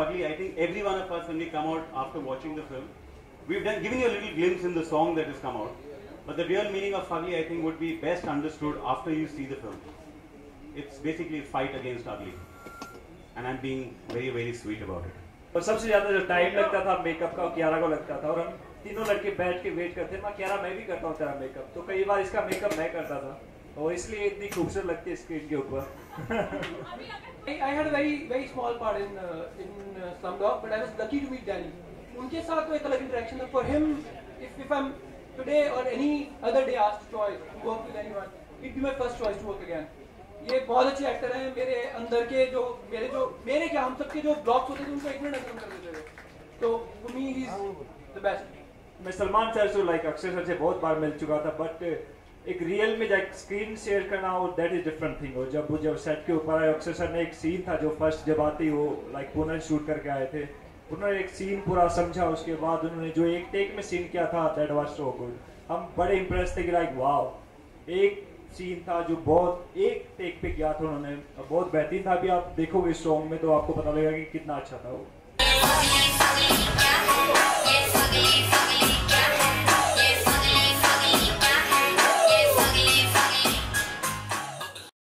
Fugly, I think every one of us, when we come out after watching the film, we've given you a little glimpse in the song that has come out. But the real meaning of Fugly, I think, would be best understood after you see the film. It's basically a fight against ugly. And I'm being very, very sweet about it. और सबसे ज़्यादा जो time लगता था makeup का, कियारा को लगता था, और हम तीनों लड़के बैठ के वेट करते हैं, माँ कियारा मैं भी करता हूँ तेरा मेकअप, तो कई बार इसका मेकअप मैं करता था, और इसलिए इतनी खूबसूरत लगती है स्क्रीन के ऊपर। I had a very small part in Slumdog, but I was lucky to meet Danny. उनके साथ तो एक अलग इंटरेक्शन था। For him, if I'm today or any other day asked choice to work with anyone, it'd be my first choice to work again. ये बहुत अच्छे actor हैं, मेरे अंदर के जो मेरे क्या हम सबके जो ब्लॉक्स होते थे उनको एक मिनट अंदर कर देते थे। तो for me he is the best। मैं सलमान सर से लाइक अक्षय सर से बहुत बार मिल चुका था, बट एक रियल में जाकर स्क्रीन शेयर करना और दैट इज डिफरेंट थिंग। और जब सेट के ऊपर आए, अक्षय सर ने एक सीन था जो फर्स्ट जब आते ही वो लाइक पुनः शूट करके आए थे, उन्होंने एक सीन पूरा समझा, उसके बाद उन्होंने जो एक टेक में सीन किया था दैट वाज सो गुड। हम बड़े इम्प्रेस थे कि लाइक वाव, एक सीन था जो बहुत एक टेक पे किया था उन्होंने, बहुत बेहतरीन था। भी आप देखोगे इस सॉन्ग में तो आपको पता लगेगा कि कितना अच्छा था वो।